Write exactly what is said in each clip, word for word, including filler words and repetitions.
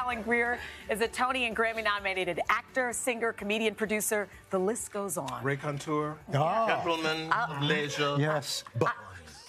Alan Grier is a Tony and Grammy-nominated actor, singer, comedian, producer. The list goes on. Ray Contour. Oh. Gentleman of Leisure. Yes. But.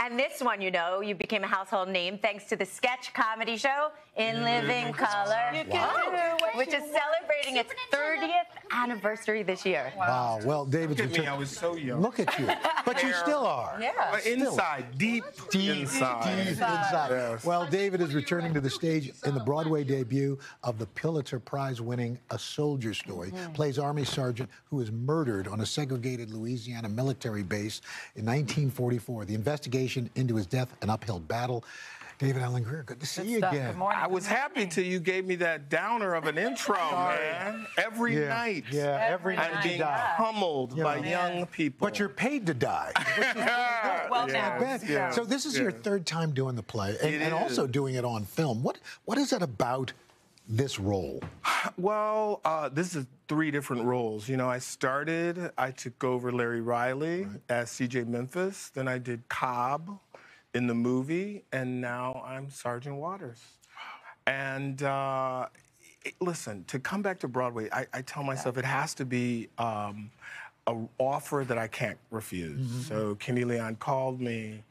And this one, you know, you became a household name thanks to the sketch comedy show In Living Color, wow. which is celebrating its thirtieth anniversary this year. Wow. wow. Well, David, look at me. I was so young. Look at you. But you still are. Yeah. Inside, deep, deep inside. Deep inside. Yes. Well, David is returning to the stage in the Broadway debut of the Pulitzer Prize-winning A Soldier's Story. Mm-hmm. Plays Army Sergeant who is murdered on a segregated Louisiana military base in nineteen forty-four. The investigation into his death, an uphill battle. David Alan Grier, good to see good you stuff. again. I was happy till you gave me that downer of an intro, man. Every yeah. night. Yeah, every night. I'm being die. humbled yeah. by yeah. young people. But you're paid to die. well yes. yeah. So this is yeah. your third time doing the play, and, and also doing it on film. What What is it about this role? Well, uh, this is three different roles. You know, I started, I took over Larry Riley right. as C J Memphis, then I did Cobb in the movie, and now I'm Sergeant Waters. And uh, it, listen, to come back to Broadway, I, I tell myself yeah. it has to be um, an offer that I can't refuse. Mm-hmm. So Kenny Leon called me.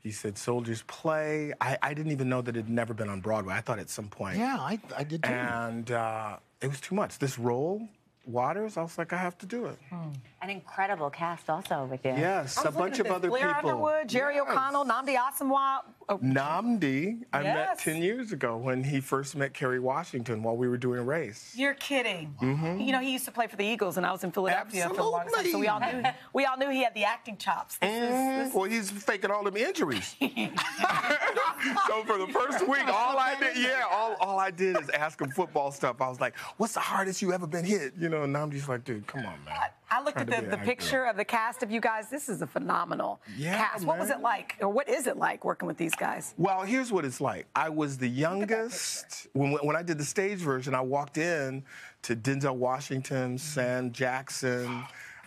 He said, Soldier's Play. I, I didn't even know that it had never been on Broadway. I thought at some point. Yeah, I, I did too. And uh, it was too much. This role, Waters, I was like, I have to do it. Hmm. An incredible cast also with you. Yes, a bunch of other Blair people. Blair Underwood, Jerry yes. O'Connell, Nnamdi Asomugha. Oh. Nnamdi, I yes. met ten years ago when he first met Kerry Washington while we were doing a race. You're kidding. Mm-hmm. You know, he used to play for the Eagles, and I was in Philadelphia Absolutely. for a long time, so we all knew, we all knew he had the acting chops. This mm, is, this... Well, he's faking all them injuries. So for the first week, all I did, yeah, all, all I did is ask him football stuff. I was like, what's the hardest you ever been hit? You know, and I'm just like, dude, come on, man. I looked at the, the picture of the cast of you guys. This is a phenomenal yeah, cast. Man. What was it like, or what is it like working with these guys? Well, here's what it's like. I was the youngest. When, when I did the stage version, I walked in to Denzel Washington, Sam Jackson.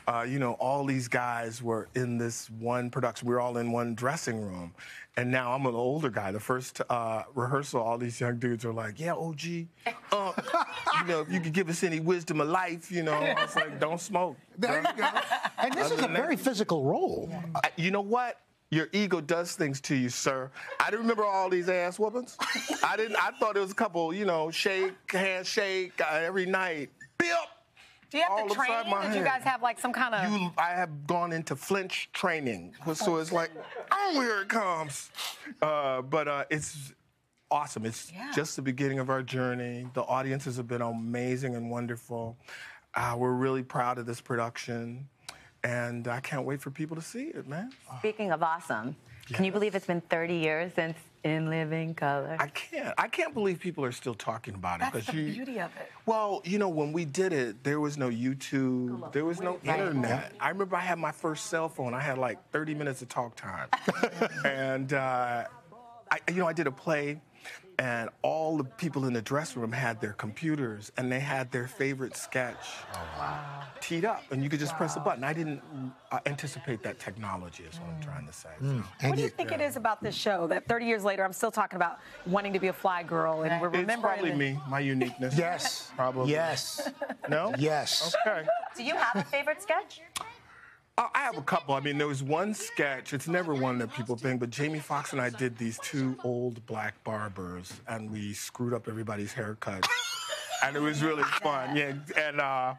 Uh, you know, all these guys were in this one production. We were all in one dressing room. And now I'm an older guy. The first uh, rehearsal, all these young dudes are like, yeah, O G, uh, you know, if you could give us any wisdom of life, you know. I was like, don't smoke. There you go. And this Other is a very that, physical role. Yeah. I, you know what? Your ego does things to you, sir. I didn't remember all these ass whoopings. I didn't. I thought it was a couple, you know, shake, handshake uh, every night. Bip. Do you have all to train? Did hand. you guys have, like, some kind of... You, I have gone into flinch training. So it's like, oh, here it comes. Uh, but uh, it's awesome. It's yeah. just the beginning of our journey. The audiences have been amazing and wonderful. Uh, we're really proud of this production. And I can't wait for people to see it, man. Speaking of awesome, yes. can you believe it's been thirty years since In Living Color? I can't. I can't believe people are still talking about it. That's the you, beauty of it. Well, you know, when we did it, there was no YouTube. There was no internet. I remember I had my first cell phone. I had like thirty minutes of talk time. And, uh, I, you know, I did a play, and all the people in the dressing room had their computers, and they had their favorite sketch oh, wow. teed up, and you could just wow. press a button. I didn't uh, anticipate that technology is what mm. I'm trying to say. Mm. So. What do you think yeah. it is about this show that thirty years later, I'm still talking about wanting to be a fly girl, and we're remembering... It's probably it. me, my uniqueness. Yes. Probably. Yes. No? Yes. Okay. Do you have a favorite sketch? I have a couple. I mean, there was one sketch. It's never one that people think, but Jamie Foxx and I did these two old black barbers, and we screwed up everybody's haircut, and it was really fun. Yeah, and uh,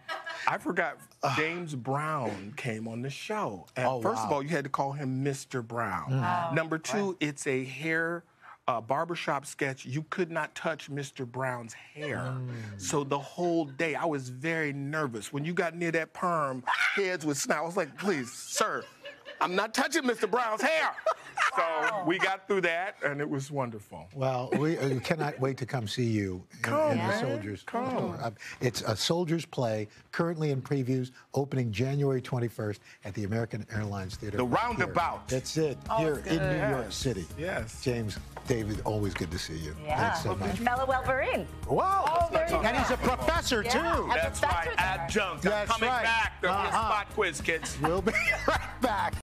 I forgot James Brown came on the show. And oh, first wow. of all, you had to call him Mister Brown. Wow. Number two, it's a hair. Uh, barbershop sketch, you could not touch Mister Brown's hair. Mm. So the whole day, I was very nervous. When you got near that perm, heads would snap. I was like, please, sir, I'm not touching Mister Brown's hair. So wow. we got through that, and it was wonderful. Well, we uh, cannot wait to come see you in, come, in The Soldier's Come. Store. It's A Soldier's Play, currently in previews, opening January twenty-first at the American Airlines Theater. The right Roundabout. Here. That's it. Oh, here in New yes. York City. Yes. James, David, always good to see you. Yeah. Thanks so much. Fellow Welverin. Wow. Oh, and he's a professor, yeah. too. That's, That's my adjunct. I'm That's coming right. back. There'll uh-huh. be a spot quiz, kids. We'll be right back.